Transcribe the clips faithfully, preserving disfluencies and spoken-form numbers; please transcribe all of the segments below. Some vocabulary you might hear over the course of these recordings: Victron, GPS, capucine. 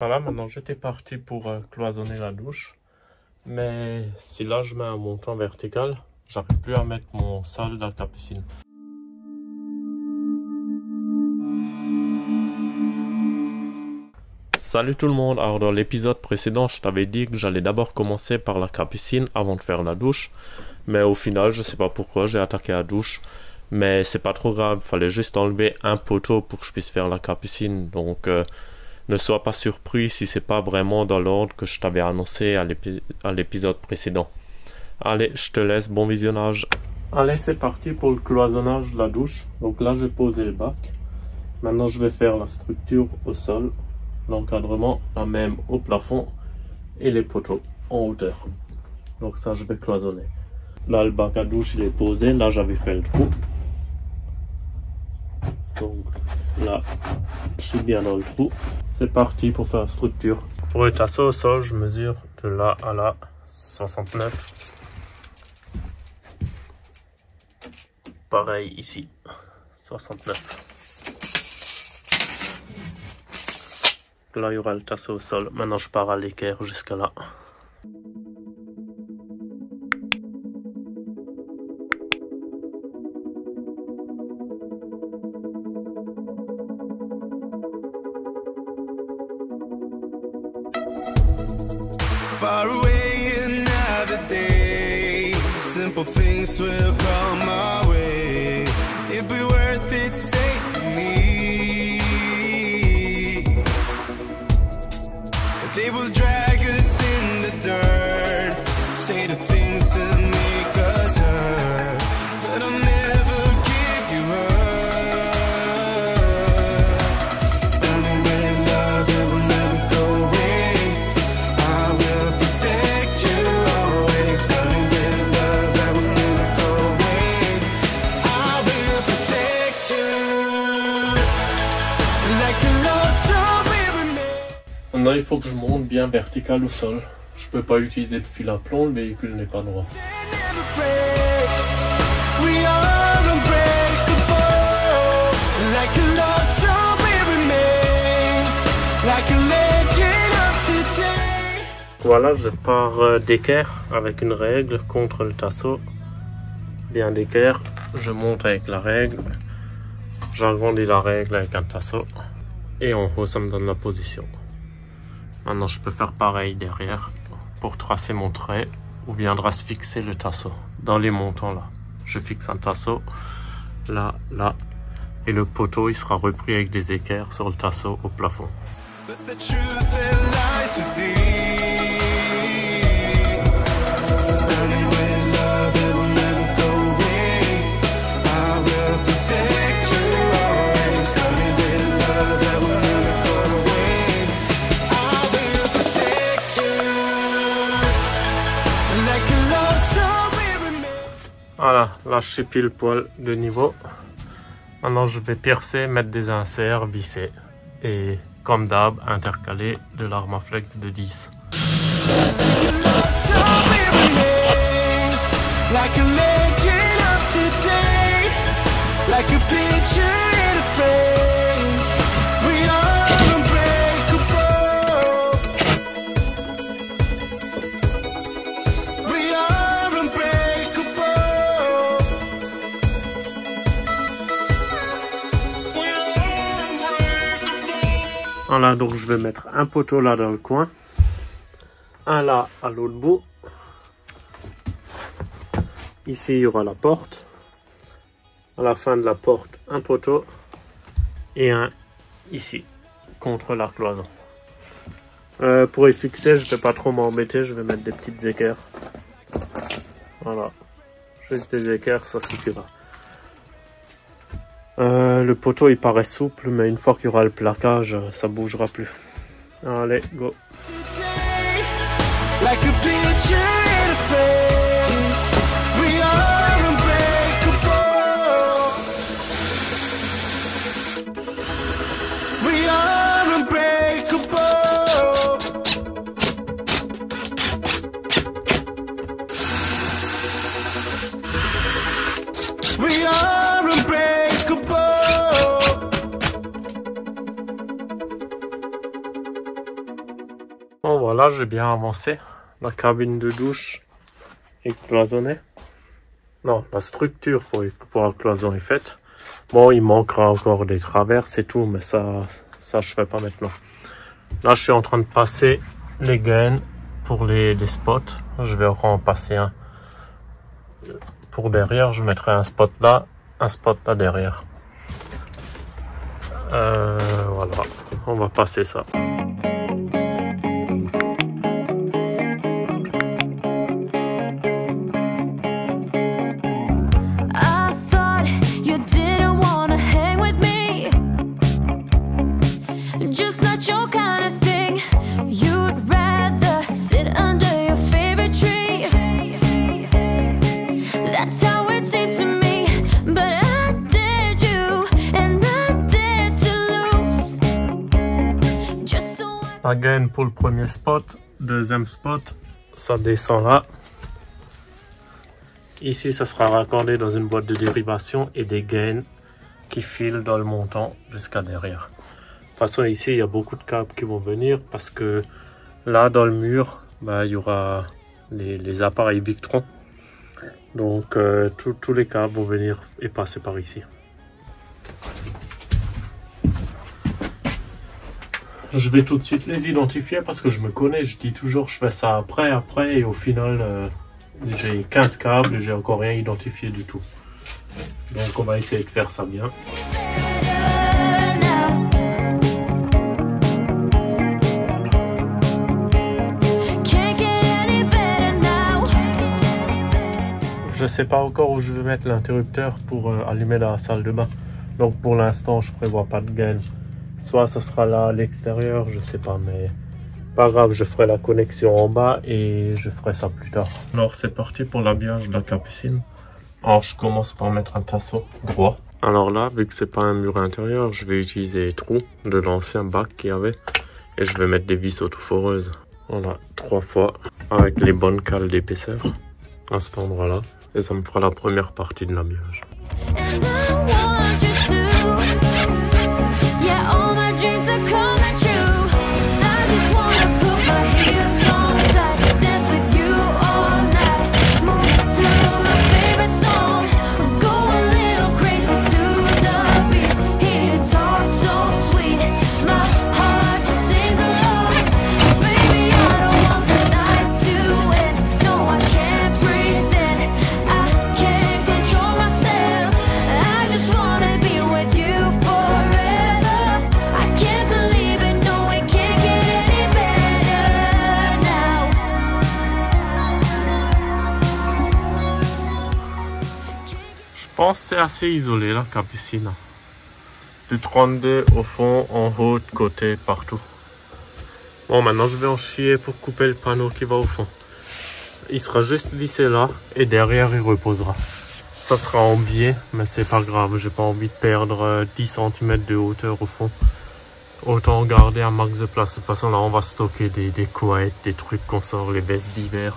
Voilà, maintenant j'étais parti pour euh, cloisonner la douche. Mais si là je mets un montant vertical, j'arrive plus à mettre mon sale dans la piscine. Salut tout le monde, alors dans l'épisode précédent je t'avais dit que j'allais d'abord commencer par la capucine avant de faire la douche. Mais au final je sais pas pourquoi j'ai attaqué la douche. Mais c'est pas trop grave, fallait juste enlever un poteau pour que je puisse faire la capucine. Donc euh, ne sois pas surpris si c'est pas vraiment dans l'ordre que je t'avais annoncé à l'épisode précédent. Allez, je te laisse, bon visionnage. Allez, c'est parti pour le cloisonnage de la douche. Donc là j'ai posé le bac. Maintenant je vais faire la structure au sol. L'encadrement, la même au plafond et les poteaux en hauteur. Donc ça, je vais cloisonner. Là, le bac à douche, il est posé. Là, j'avais fait le trou. Donc là, je suis bien dans le trou. C'est parti pour faire la structure. Pour étasser au sol, je mesure de là à là, soixante-neuf. Pareil ici, soixante-neuf. Là, il y aura le tasseau au sol. Maintenant, je pars à l'équerre jusqu'à là. Far away another day. Simple things will come my way. It'd be worth it, stay with me. They will drag us in the dirt, say the things that make us hurt, but I'll never give you up. Burning with love, it will never go away. I will protect you always. Burning with love, that will never go away. I will protect you like a lost soul. Maintenant, il faut que je monte bien vertical au sol. Je peux pas utiliser de fil à plomb, le véhicule n'est pas droit. Voilà, je pars d'équerre avec une règle contre le tasseau. Bien d'équerre, je monte avec la règle. J'agrandis la règle avec un tasseau. Et en haut, ça me donne la position. Maintenant, je peux faire pareil derrière pour tracer mon trait ou bien se fixer le tasseau dans les montants là. Je fixe un tasseau là, là et le poteau il sera repris avec des équerres sur le tasseau au plafond. Voilà, là je suis pile poil de niveau. Maintenant je vais percer, mettre des inserts, visser. Et comme d'hab, intercaler de l'arme à flex de dix. Voilà, donc je vais mettre un poteau là dans le coin, un là à l'autre bout. Ici, il y aura la porte. À la fin de la porte, un poteau et un ici, contre la cloison. Euh, pour y fixer, je ne vais pas trop m'embêter, je vais mettre des petites équerres. Voilà, juste des équerres, ça suffira. Euh, le poteau il paraît souple, mais une fois qu'il y aura le plaquage, ça bougera plus. Allez, go! Bon voilà, j'ai bien avancé. La cabine de douche est cloisonnée. Non, la structure pour, pour la cloison est faite. Bon, il manquera encore des traverses et tout, mais ça, ça je fais pas maintenant. Là, je suis en train de passer les gaines pour les, les spots. Je vais encore en passer un. Pour derrière, je mettrai un spot là, un spot là derrière. Euh, voilà, on va passer ça. La gaine pour le premier spot, deuxième spot, ça descend là. Ici, ça sera raccordé dans une boîte de dérivation et des gaines qui filent dans le montant jusqu'à derrière. De toute façon, ici, il y a beaucoup de câbles qui vont venir parce que là, dans le mur, bah, il y aura les, les appareils Victron. Donc, euh, tout, tous les câbles vont venir et passer par ici. Je vais tout de suite les identifier parce que je me connais, je dis toujours je fais ça après, après et au final euh, j'ai quinze câbles et j'ai encore rien identifié du tout. Donc on va essayer de faire ça bien. Je sais pas encore où je vais mettre l'interrupteur pour euh, allumer la salle de bain. Donc pour l'instant je prévois pas de gain. Soit ça sera là à l'extérieur, je sais pas, mais pas grave, je ferai la connexion en bas et je ferai ça plus tard. Alors c'est parti pour l'habillage de la capucine. Alors je commence par mettre un tasseau droit. Alors là, vu que c'est pas un mur intérieur, je vais utiliser les trous de l'ancien bac qu'il y avait et je vais mettre des vis auto-foreuses. Voilà, trois fois avec les bonnes cales d'épaisseur à cet endroit-là et ça me fera la première partie de l'habillage. Je pense que c'est assez isolé la capucine. Du trente-deux au fond, en haut, de côté, partout. Bon, maintenant je vais en chier pour couper le panneau qui va au fond. Il sera juste vissé là et derrière il reposera. Ça sera en biais, mais c'est pas grave. J'ai pas envie de perdre dix centimètres de hauteur au fond. Autant garder un max de place. De toute façon, là on va stocker des, des couettes, des trucs qu'on sort, les vestes d'hiver.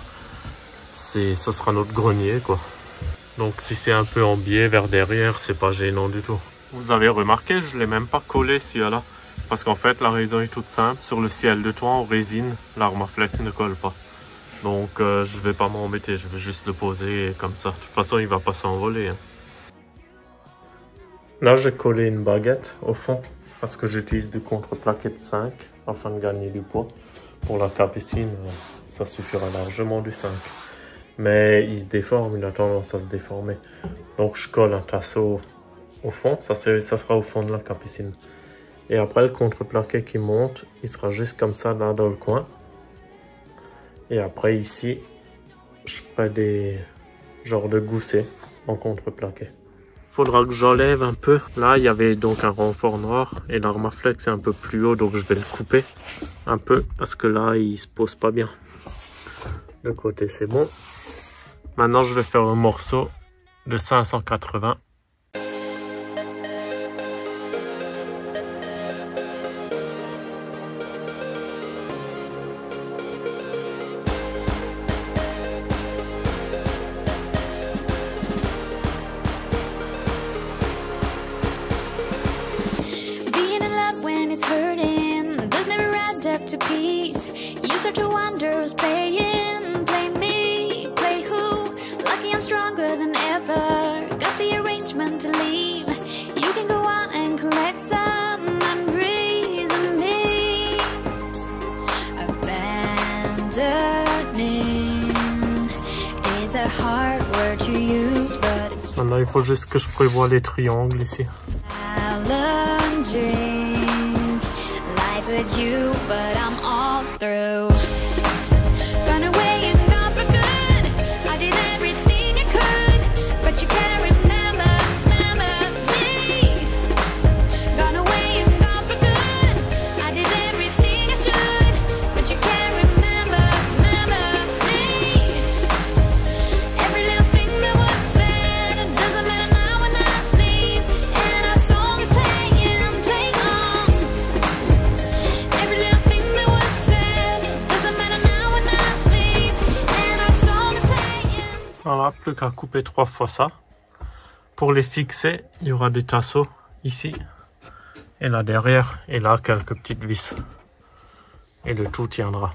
Ça sera notre grenier quoi. Donc si c'est un peu en biais vers derrière, c'est pas gênant du tout. Vous avez remarqué, je l'ai même pas collé celui-là. Parce qu'en fait, la raison est toute simple. Sur le ciel de toit en résine, l'arme à flex ne colle pas. Donc euh, je vais pas m'embêter, je vais juste le poser comme ça. De toute façon, il va pas s'envoler. Hein. Là, j'ai collé une baguette au fond. Parce que j'utilise du contreplaqué de cinq afin de gagner du poids. Pour la capucine, ça suffira largement du cinq. Mais il se déforme, il a tendance à se déformer. Donc je colle un tasseau au fond, ça, ça sera au fond de la capucine. Et après le contreplaqué qui monte, il sera juste comme ça là dans le coin. Et après ici, je ferai des genres de goussets en contreplaqué. Faudra que j'enlève un peu. Là, il y avait donc un renfort noir et l'arme à flex est un peu plus haut, donc je vais le couper un peu parce que là, il se pose pas bien. De côté, c'est bon. Maintenant, je vais faire un morceau de cinq cent quatre-vingts. start to wonder who's playing. Play me, play who? Lucky I'm stronger than ever. Got the arrangement to leave. You can go on and collect some memories of me. Abandoning is a hard word to use, but it's true. Maintenant, il faut juste que je prévoie les triangles ici. With you, but I'm all through. Run away and not for good. I did everything I could, but you can't remember, remember me. Run away and not for good. I did everything I should, but you can't remember, remember me. Every little thing that was said, it doesn't matter now when I leave. And our song is playing, playing on. Voilà, plus qu'à couper trois fois ça. Pour les fixer, il y aura des tasseaux ici et là derrière, et là quelques petites vis. Et le tout tiendra.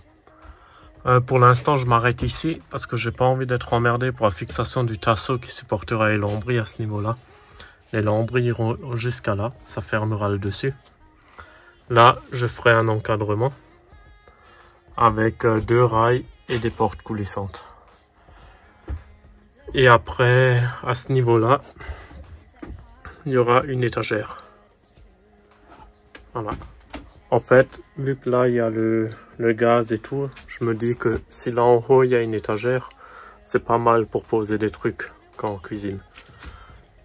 Euh, pour l'instant, je m'arrête ici parce que j'ai pas envie d'être emmerdé pour la fixation du tasseau qui supportera les lambris à ce niveau-là. Les lambris iront jusqu'à là, ça fermera le dessus. Là, je ferai un encadrement avec deux rails et des portes coulissantes. Et après, à ce niveau-là, il y aura une étagère. Voilà. En fait, vu que là, il y a le, le gaz et tout, je me dis que si là en haut, il y a une étagère, c'est pas mal pour poser des trucs quand on cuisine.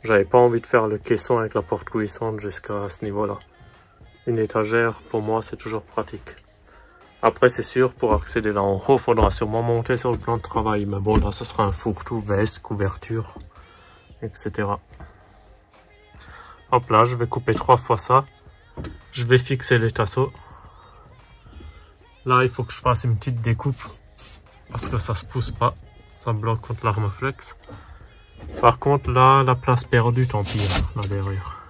J'avais pas envie de faire le caisson avec la porte coulissante jusqu'à ce niveau-là. Une étagère, pour moi, c'est toujours pratique. Après, c'est sûr, pour accéder là en haut, il faudra sûrement monter sur le plan de travail. Mais bon, là, ça sera un fourre-tout, veste, couverture, et cetera. Hop là, je vais couper trois fois ça. Je vais fixer les tasseaux. Là, il faut que je fasse une petite découpe. Parce que ça se pousse pas. Ça bloque contre l'arme flex. Par contre, là, la place perdue, tant pis, là derrière.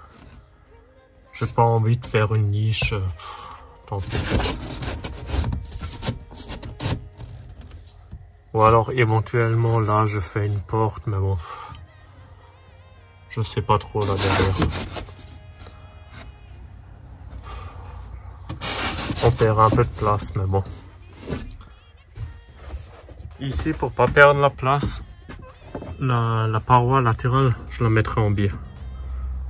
J'ai pas envie de faire une niche. Pff, tant pis. Ou alors éventuellement là je fais une porte, mais bon, je sais pas trop là derrière. On perd un peu de place, mais bon. Ici, pour pas perdre la place, la, la paroi latérale, je la mettrai en biais.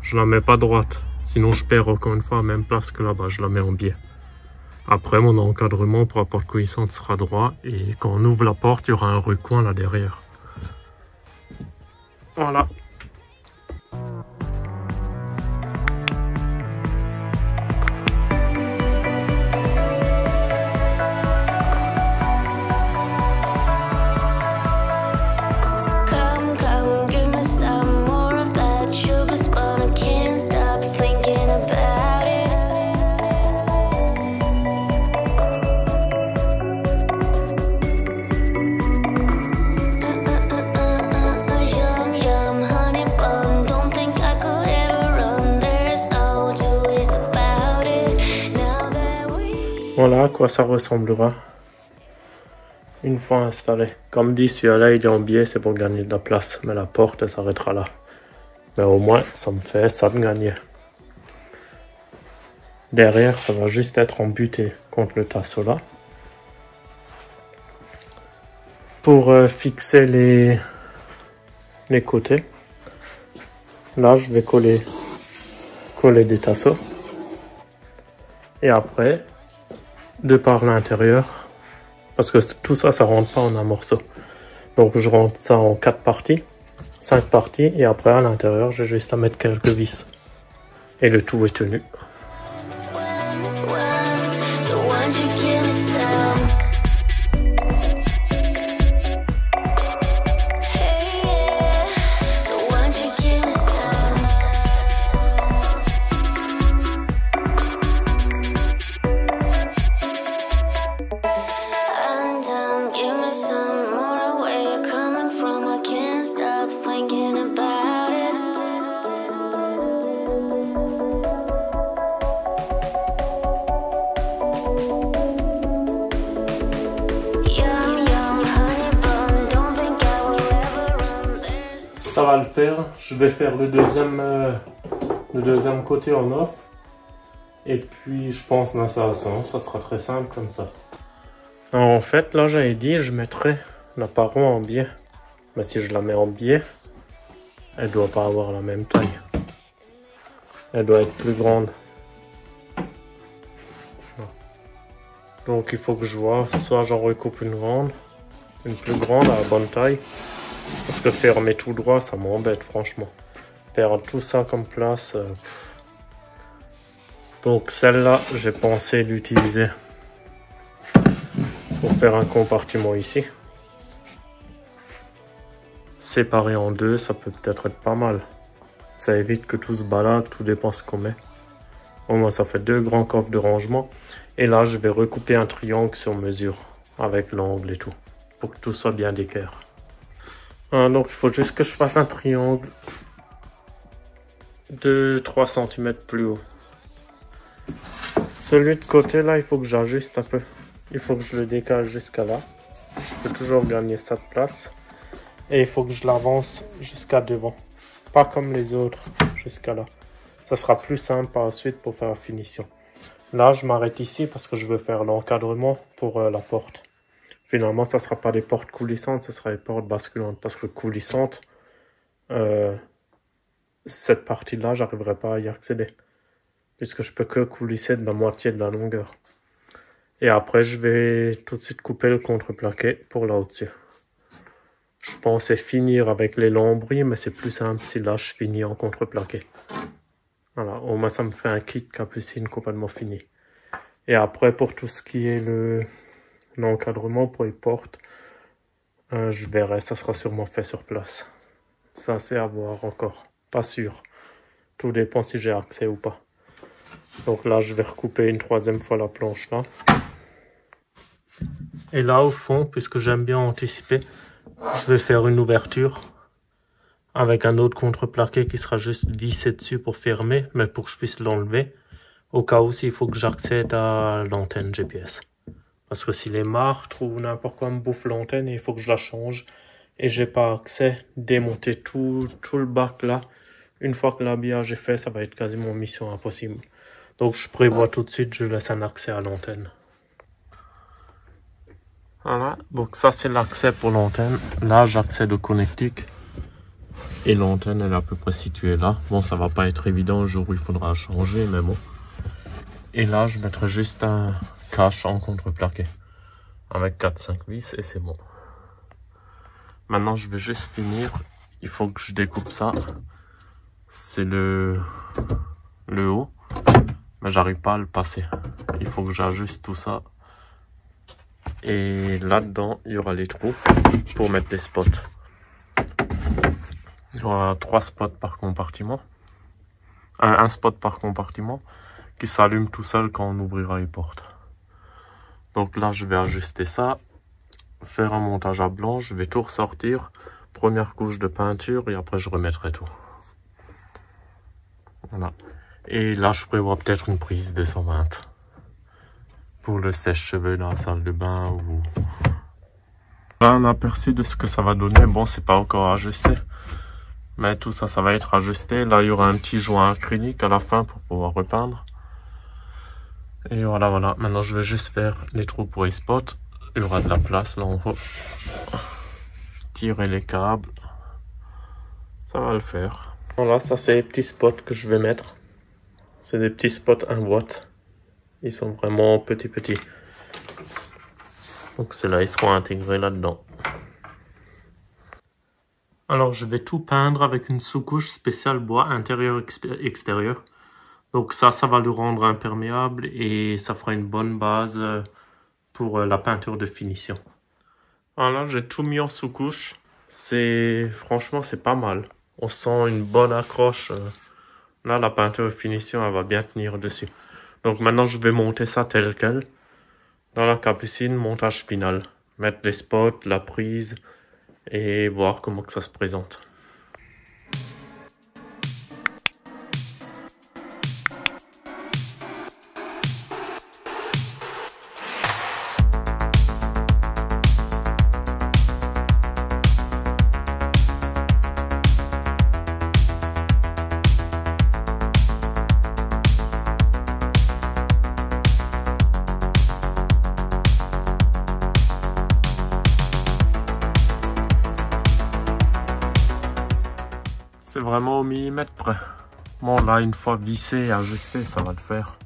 Je la mets pas droite, sinon je perds encore une fois la même place que là-bas, je la mets en biais. Après, mon encadrement pour la porte coulissante sera droit, et quand on ouvre la porte, il y aura un recoin là derrière. Voilà. Voilà à quoi ça ressemblera une fois installé. Comme dit, celui-là il est en biais, c'est pour gagner de la place, mais la porte s'arrêtera là. Mais au moins ça me fait ça de gagner. Derrière, ça va juste être embuté contre le tasseau là. Pour euh, fixer les, les côtés, là je vais coller, coller des tasseaux. Et après, de par l'intérieur, parce que tout ça, ça rentre pas en un morceau. Donc je rentre ça en quatre parties, cinq parties, et après à l'intérieur, j'ai juste à mettre quelques vis. Et le tout est tenu. Thinking about it. ça va le faire. Je vais faire le deuxième, euh, le deuxième côté en off. Et puis je pense dans sa façon, ça sera très simple comme ça. Alors, en fait, là j'avais dit, je mettrais la paroi en biais. Mais si je la mets en biais, elle doit pas avoir la même taille. Elle doit être plus grande. Donc il faut que je vois, soit j'en recoupe une grande, une plus grande à la bonne taille. Parce que fermer tout droit, ça m'embête franchement. Perdre tout ça comme place. Euh, Donc celle-là, j'ai pensé l'utiliser pour faire un compartiment ici. Séparé en deux, ça peut peut-être être pas mal. Ça évite que tout se balade, tout dépend ce qu'on met. Au moins, ça fait deux grands coffres de rangement. Et là, je vais recouper un triangle sur mesure, avec l'angle et tout, pour que tout soit bien d'équerre. Ah, donc, il faut juste que je fasse un triangle de trois centimètres plus haut. Celui de côté là, il faut que j'ajuste un peu. Il faut que je le décale jusqu'à là. Je peux toujours gagner cette place. Et il faut que je l'avance jusqu'à devant. Pas comme les autres, jusqu'à là. Ça sera plus simple par la suite pour faire la finition. Là, je m'arrête ici parce que je veux faire l'encadrement pour euh, la porte. Finalement, ça ne sera pas des portes coulissantes, ce sera des portes basculantes. Parce que coulissantes, euh, cette partie-là, j'arriverai pas à y accéder. Puisque je peux que coulisser de la moitié de la longueur. Et après, je vais tout de suite couper le contreplaqué pour là au-dessus. Je pensais finir avec les lambris, mais c'est plus simple si là, je finis en contreplaqué. Voilà, au moins, ça me fait un kit capucine complètement fini. Et après, pour tout ce qui est le l'encadrement pour les portes, euh, je verrai, ça sera sûrement fait sur place. Ça, c'est à voir encore. Pas sûr. Tout dépend si j'ai accès ou pas. Donc là, je vais recouper une troisième fois la planche là. Et là, au fond, puisque j'aime bien anticiper, je vais faire une ouverture avec un autre contreplaqué qui sera juste vissé dessus pour fermer, mais pour que je puisse l'enlever. Au cas où, s'il faut que j'accède à l'antenne G P S. Parce que si les martres ou n'importe quoi me bouffent l'antenne, il faut que je la change et j'ai pas accès. Démonter tout, tout le bac là. Une fois que l'habillage est fait, ça va être quasiment mission impossible. Donc je prévois tout de suite, je laisse un accès à l'antenne. Voilà, donc ça c'est l'accès pour l'antenne. Là j'accède au connectique. Et l'antenne elle est à peu près située là. Bon, ça va pas être évident le jour où il faudra changer, mais bon. Et là je mettrai juste un cache en contreplaqué. Avec quatre cinq vis et c'est bon. Maintenant je vais juste finir. Il faut que je découpe ça. C'est le, le haut. Mais j'arrive pas à le passer. Il faut que j'ajuste tout ça. Et là-dedans, il y aura les trous pour mettre des spots. Il y aura trois spots par compartiment. Un, un spot par compartiment qui s'allume tout seul quand on ouvrira les portes. Donc là, je vais ajuster ça. Faire un montage à blanc. Je vais tout ressortir. Première couche de peinture et après, je remettrai tout. Voilà. Et là, je prévois peut-être une prise de cent vingt pour le sèche-cheveux dans la salle de bain. Ou... Là, un aperçu de ce que ça va donner. Bon, c'est pas encore ajusté, mais tout ça, ça va être ajusté. Là, il y aura un petit joint acrylique à la fin pour pouvoir repeindre. Et voilà, voilà. Maintenant, je vais juste faire les trous pour les spots. Il y aura de la place là en haut. Tirer les câbles. Ça va le faire. Voilà, ça, c'est les petits spots que je vais mettre. C'est des petits spots un watt. Ils sont vraiment petits petits. Donc ceux-là, ils seront intégrés là-dedans. Alors je vais tout peindre avec une sous-couche spéciale bois intérieur-extérieur. Donc ça, ça va le rendre imperméable et ça fera une bonne base pour la peinture de finition. Voilà, j'ai tout mis en sous-couche. C'est... Franchement, c'est pas mal. On sent une bonne accroche. Là, la peinture de finition, elle va bien tenir dessus. Donc maintenant, je vais monter ça tel quel. Dans la capucine, montage final. Mettre les spots, la prise et voir comment que ça se présente. C'est vraiment au millimètre près. Bon, là, une fois vissé et ajusté, ça va le faire.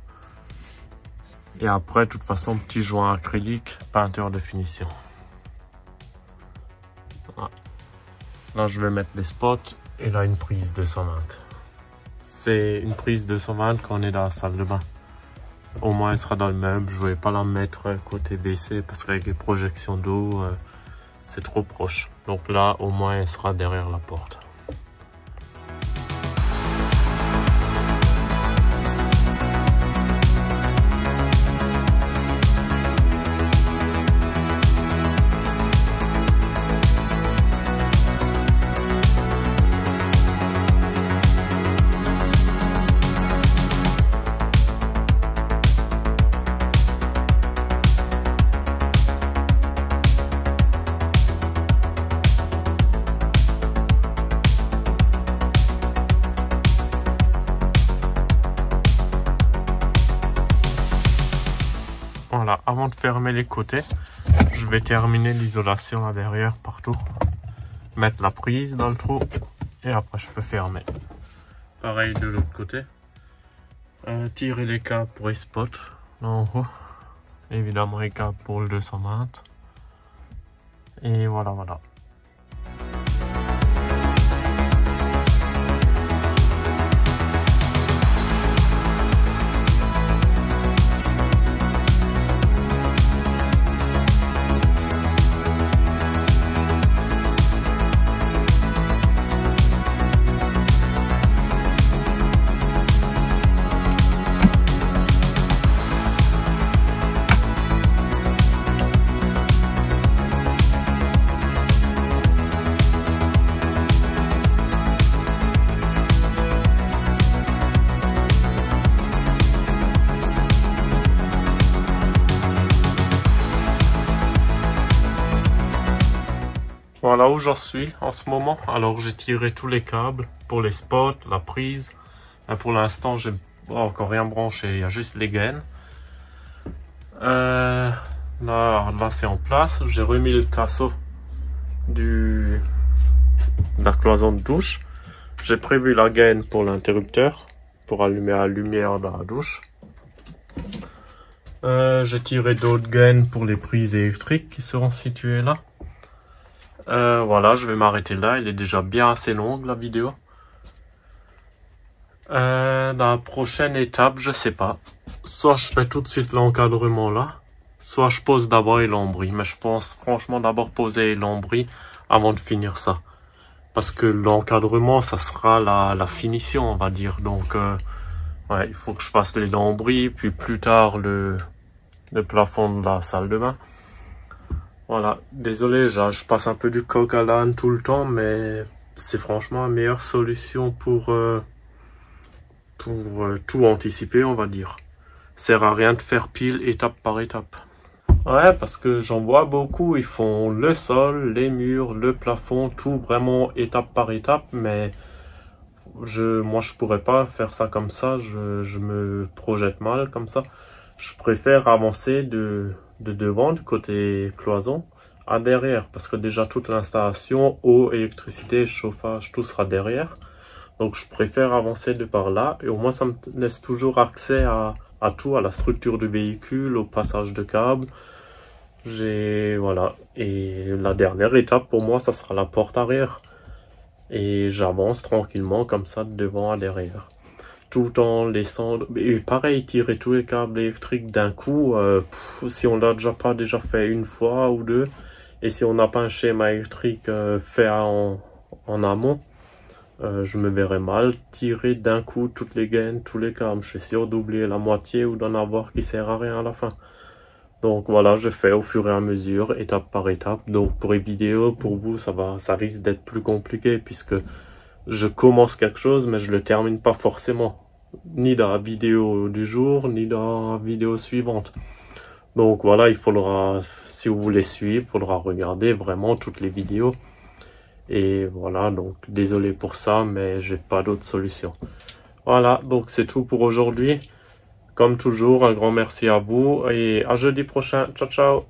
Et après, de toute façon, petit joint acrylique, peinture de finition. Voilà. Là, je vais mettre les spots et là, une prise deux cent vingt. C'est une prise deux cent vingt quand on est dans la salle de bain. Au moins, elle sera dans le meuble. Je ne vais pas la mettre côté baissé parce qu'avec les projections d'eau, euh, c'est trop proche. Donc là, au moins, elle sera derrière la porte. Voilà, avant de fermer les côtés, je vais terminer l'isolation à derrière partout. Mettre la prise dans le trou et après je peux fermer. Pareil de l'autre côté. Euh, tirer les câbles pour les spots, là en haut. Évidemment les câbles pour le deux cent vingt. Et voilà, voilà. Voilà où j'en suis en ce moment. Alors j'ai tiré tous les câbles pour les spots, la prise. Là, pour l'instant, j'ai encore rien branché, il y a juste les gaines. Euh, là, là c'est en place. J'ai remis le tasseau du, de la cloison de douche. J'ai prévu la gaine pour l'interrupteur, pour allumer la lumière dans la douche. Euh, j'ai tiré d'autres gaines pour les prises électriques qui seront situées là. Euh, voilà, je vais m'arrêter là, il est déjà bien assez long la vidéo. Euh, dans la prochaine étape, je sais pas. Soit je fais tout de suite l'encadrement là, soit je pose d'abord les lambris. Mais je pense franchement d'abord poser les lambris avant de finir ça. Parce que l'encadrement, ça sera la, la finition, on va dire. Donc, euh, ouais, il faut que je fasse les lambris, puis plus tard le, le plafond de la salle de bain. Voilà, désolé, je passe un peu du coq à l'âne tout le temps, mais c'est franchement la meilleure solution pour, euh, pour euh, tout anticiper, on va dire. Ça sert à rien de faire pile étape par étape. Ouais, parce que j'en vois beaucoup, ils font le sol, les murs, le plafond, tout vraiment étape par étape, mais je, moi je pourrais pas faire ça comme ça, je, je me projette mal comme ça. Je préfère avancer de... de devant, du côté cloison, à derrière, parce que déjà toute l'installation, eau, électricité, chauffage, tout sera derrière. Donc je préfère avancer de par là, et au moins ça me laisse toujours accès à, à tout, à la structure du véhicule, au passage de câbles. J'ai, voilà, et la dernière étape pour moi, ça sera la porte arrière. Et j'avance tranquillement comme ça de devant à derrière. Tout en laissant, et pareil, tirer tous les câbles électriques d'un coup, euh, pff, si on l'a déjà pas déjà fait une fois ou deux, et si on n'a pas un schéma électrique euh, fait en, en amont, euh, je me verrais mal tirer d'un coup toutes les gaines, tous les câbles. Je suis sûr d'oublier la moitié ou d'en avoir qui sert à rien à la fin. Donc voilà, je fais au fur et à mesure, étape par étape. Donc pour les vidéos, pour vous, ça va, ça risque d'être plus compliqué puisque je commence quelque chose, mais je le termine pas forcément. Ni dans la vidéo du jour, ni dans la vidéo suivante. Donc voilà, il faudra, si vous voulez suivre, il faudra regarder vraiment toutes les vidéos. Et voilà, donc désolé pour ça, mais j'ai pas d'autre solution. Voilà, donc c'est tout pour aujourd'hui. Comme toujours, un grand merci à vous et à jeudi prochain. Ciao, ciao!